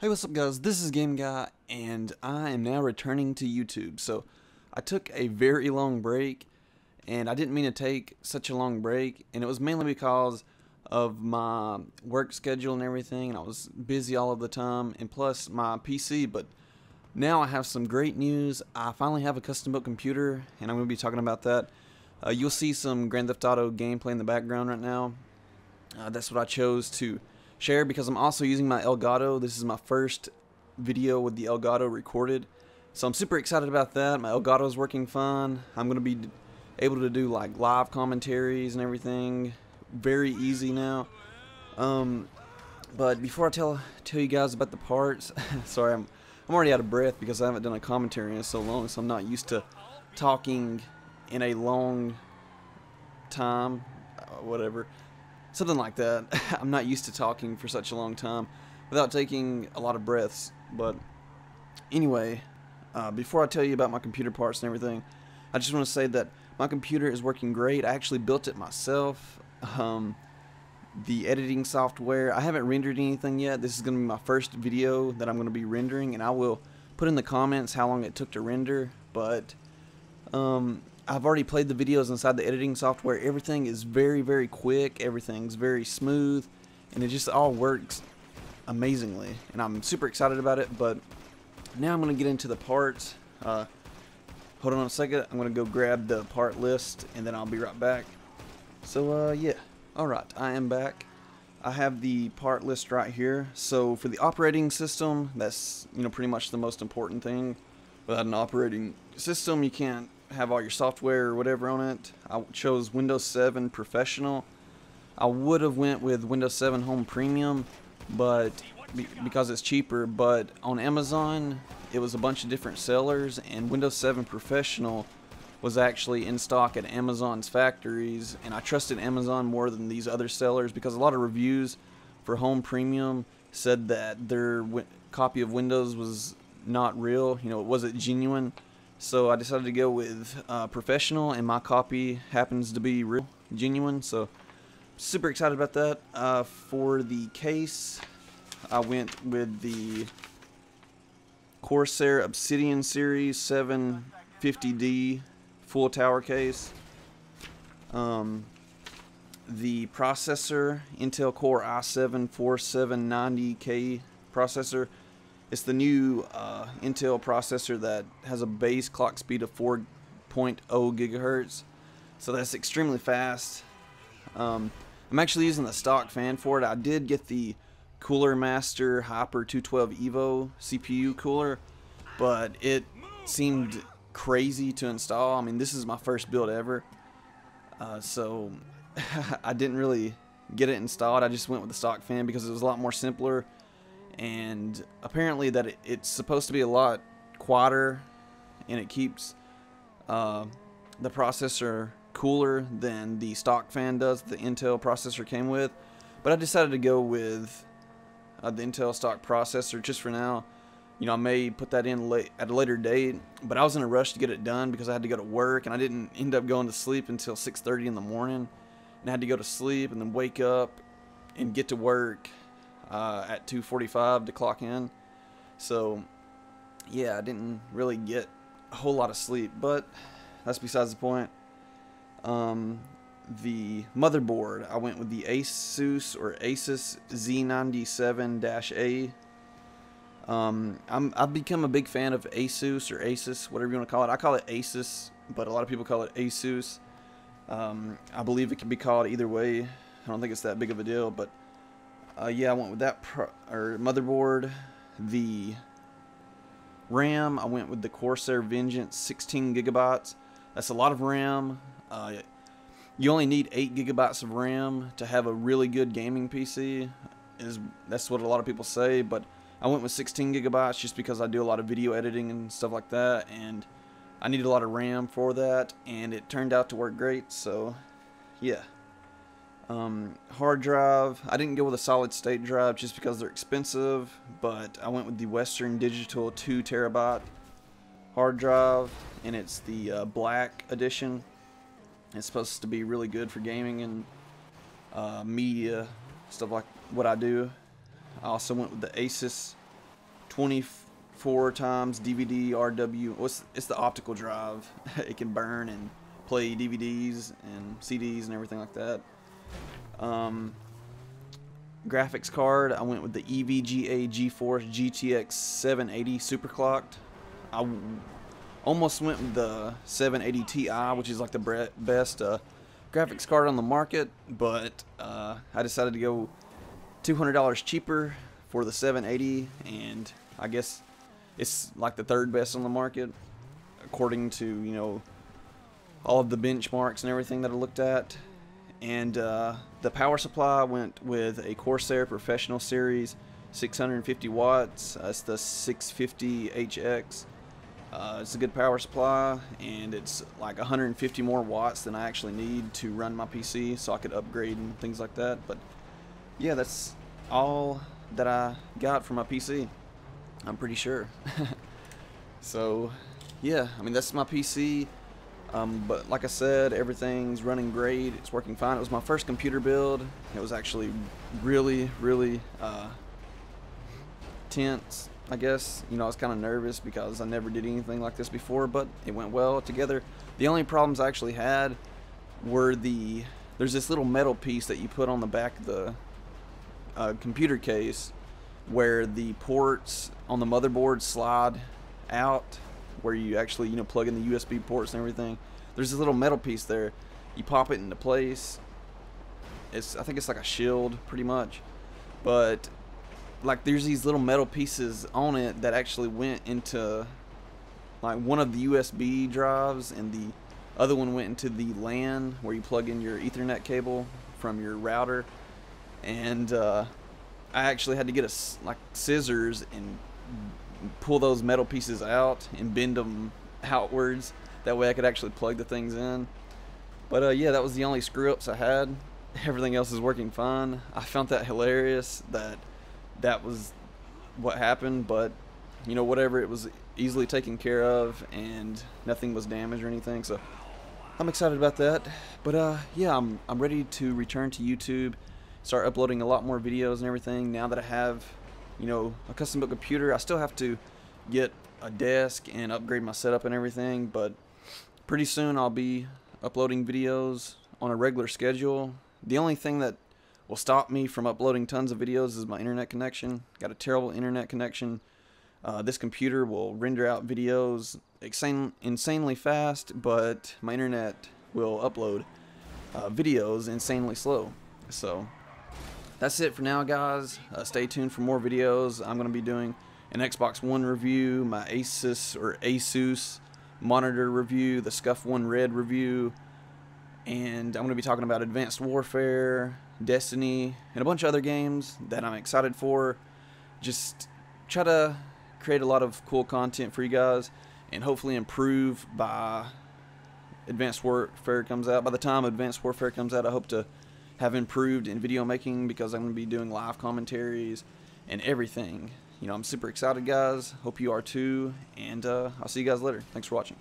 Hey, what's up guys, this is GameGuy, and I am now returning to YouTube. So, I took a very long break, and I didn't mean to take such a long break, and it was mainly because of my work schedule and everything, and I was busy all of the time, and plus my PC, but now I have some great news. I finally have a custom-built computer, and I'm going to be talking about that. You'll see some Grand Theft Auto gameplay in the background right now. That's what I chose to share because I'm also using my Elgato. This is my first video with the Elgato recorded, so I'm super excited about that. My Elgato is working fine. I'm gonna be able to do like live commentaries and everything very easy now. But before I tell you guys about the parts, sorry, I'm already out of breath because I haven't done a commentary in so long, so I'm not used to talking in a long time, whatever. Something like that. I'm not used to talking for such a long time without taking a lot of breaths. But anyway, before I tell you about my computer parts and everything, I just want to say that my computer is working great. I actually built it myself. The editing software, I haven't rendered anything yet. This is going to be my first video that I'm going to be rendering, and I will put in the comments how long it took to render. But I've already played the videos inside the editing software. Everything is very, very quick. Everything's very smooth, and it just all works amazingly. And I'm super excited about it. But now I'm going to get into the parts. Hold on a second. I'm going to go grab the part list, and then I'll be right back. So yeah, all right, I am back. I have the part list right here. So for the operating system, that's pretty much the most important thing. Without an operating system, you can't have all your software or whatever on it. I chose Windows 7 Professional. I would have went with Windows 7 Home Premium, but because it's cheaper, but on Amazon it was a bunch of different sellers, and Windows 7 Professional was actually in stock at Amazon's factories, and I trusted Amazon more than these other sellers because a lot of reviews for Home Premium said that their copy of Windows was not real, it wasn't genuine. So I decided to go with Professional, and my copy happens to be real, genuine, so super excited about that. For the case, I went with the Corsair Obsidian Series 750D full tower case. The processor, Intel Core i7-4790K processor. It's the new Intel processor that has a base clock speed of 4.0 gigahertz, so that's extremely fast. I'm actually using the stock fan for it. I did get the Cooler Master Hyper 212 Evo CPU cooler, but it seemed crazy to install. I mean, this is my first build ever, so I didn't really get it installed. I just went with the stock fan because it was a lot more simpler. And apparently that it's supposed to be a lot quieter, and it keeps the processor cooler than the stock fan does the Intel processor came with. But I decided to go with the Intel stock processor just for now. I may put that in at a later date, but I was in a rush to get it done because I had to go to work, and I didn't end up going to sleep until 6:30 in the morning, and I had to go to sleep and then wake up and get to work at 2:45 to clock in. So yeah, I didn't really get a whole lot of sleep, but that's besides the point. The motherboard, I went with the Asus Z97-A. I've become a big fan of Asus, or Asus, whatever you want to call it. I call it Asus, but a lot of people call it Asus. I believe it can be called either way. I don't think it's that big of a deal, but yeah, I went with that motherboard. The RAM, I went with the Corsair Vengeance 16 GB. That's a lot of RAM. You only need 8 GB of RAM to have a really good gaming PC. That's what a lot of people say, but I went with 16 GB just because I do a lot of video editing and stuff like that, and I need a lot of RAM for that, and it turned out to work great. So yeah. Hard drive, I didn't go with a solid state drive just because they're expensive, but I went with the Western Digital 2 TB hard drive, and it's the black edition. It's supposed to be really good for gaming and media, stuff like what I do. I also went with the Asus 24 times DVD RW. Well, it's the optical drive. It can burn and play DVDs and CDs and everything like that. Graphics card, I went with the EVGA GeForce GTX 780 superclocked. I almost went with the 780 Ti, which is like the best graphics card on the market, but I decided to go $200 cheaper for the 780, and I guess it's like the third best on the market according to, you know, all of the benchmarks and everything that I looked at. And the power supply went with a Corsair Professional Series 650 watts. It's the 650HX. It's a good power supply, and it's like 150 more watts than I actually need to run my PC, so I could upgrade and things like that. But yeah, that's all that I got for my PC, I'm pretty sure. So yeah, I mean, that's my PC. But like I said, everything's running great. It's working fine. It was my first computer build. It was actually really, really tense, I guess. You know, I was kind of nervous because I never did anything like this before, but it went well together. The only problems I actually had were there's this little metal piece that you put on the back of the computer case where the ports on the motherboard slide out, where you actually, you know, plug in the USB ports and everything. There's this little metal piece there. You pop it into place. I think it's like a shield, pretty much. But like, there's these little metal pieces on it that actually went into like one of the USB drives, and the other one went into the LAN where you plug in your Ethernet cable from your router. And I actually had to get like scissors and pull those metal pieces out and bend them outwards, that way I could actually plug the things in. But yeah, that was the only screw-ups I had. Everything else is working fine. I found that hilarious that that was what happened, but you know, whatever, it was easily taken care of and nothing was damaged or anything, so I'm excited about that. But yeah, I'm ready to return to YouTube, start uploading a lot more videos and everything now that I have, you know, a custom built computer. I still have to get a desk and upgrade my setup and everything, but pretty soon I'll be uploading videos on a regular schedule. The only thing that will stop me from uploading tons of videos is my internet connection. Got a terrible internet connection. This computer will render out videos insanely fast, but my internet will upload videos insanely slow. So that's it for now, guys. Stay tuned for more videos. I'm going to be doing an Xbox One review, my Asus monitor review, the Scuf 1 Red review, and I'm going to be talking about Advanced Warfare, Destiny, and a bunch of other games that I'm excited for. Just try to create a lot of cool content for you guys, and hopefully improve by Advanced Warfare comes out. By the time Advanced Warfare comes out, I hope to have improved in video making, because I'm going to be doing live commentaries and everything. You know, I'm super excited, guys. Hope you are too, and I'll see you guys later. Thanks for watching.